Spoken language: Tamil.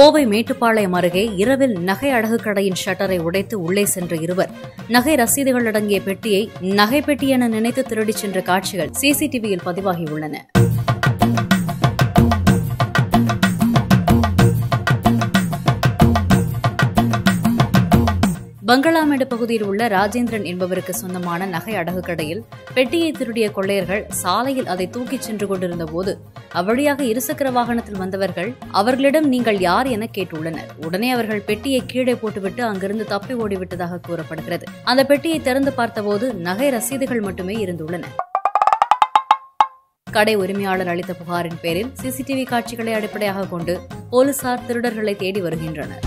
கோவை மேட்டுப்பாளையம் அருகே இரவில் நகை அடகு கடையின் ஷட்டரை உடைத்து உள்ளே சென்ற இருவர் நகை ரசீதுகள் அடங்கிய பெட்டியை நகை பெட்டி என நினைத்து திருடிச் சென்ற காட்சிகள் சிசிடிவியில் பதிவாகியுள்ளன. பங்களாமேடு பகுதியில் உள்ள ராஜேந்திரன் என்பவருக்கு சொந்தமான நகை அடகு கடையில் பெட்டியை திருடிய கொள்ளையர்கள் சாலையில் அதை தூக்கிச் சென்று கொண்டிருந்த போது அவ்வழியாக இருசக்கர வாகனத்தில் வந்தவர்கள் அவர்களிடம் நீங்கள் யார் என கேட்டுள்ளனர். உடனே அவர்கள் பெட்டியை கீழே போட்டுவிட்டு அங்கிருந்து தப்பி ஓடிவிட்டதாக கூறப்படுகிறது. அந்த பெட்டியை திறந்து பார்த்தபோது நகை ரசீதுகள் மட்டுமே இருந்துள்ளன. கடை உரிமையாளர் அளித்த புகாரின் பேரில் சிசிடிவி காட்சிகளை அடிப்படையாக கொண்டு போலீசார் திருடர்களை தேடி வருகின்றனர்.